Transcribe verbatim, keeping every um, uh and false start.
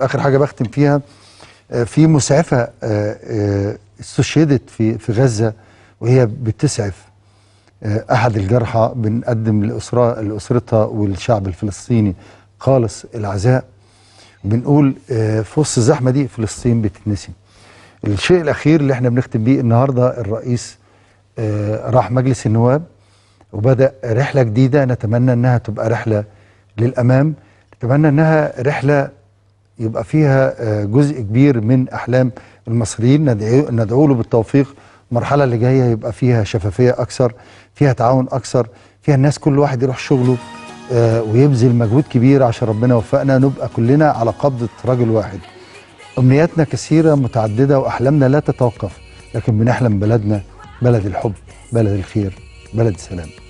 اخر حاجه بختم فيها، في مسعفه استشهدت في في غزه وهي بتسعف احد الجرحى. بنقدم لاسرها لاسرتها والشعب الفلسطيني خالص العزاء. بنقول في وسط الزحمه دي فلسطين بتتنسي. الشيء الاخير اللي احنا بنختم بيه النهارده، الرئيس راح مجلس النواب وبدأ رحلة جديدة، نتمنى أنها تبقى رحلة للأمام، نتمنى أنها رحلة يبقى فيها جزء كبير من أحلام المصريين. ندعو, ندعو له بالتوفيق. المرحلة اللي جاية يبقى فيها شفافية أكثر، فيها تعاون أكثر، فيها الناس كل واحد يروح شغله ويبذل مجهود كبير عشان ربنا وفقنا نبقى كلنا على قبضة رجل واحد. أمنياتنا كثيرة متعددة وأحلامنا لا تتوقف، لكن بنحلم بلدنا، بلد الحب، بلد الخير، بلد السلام.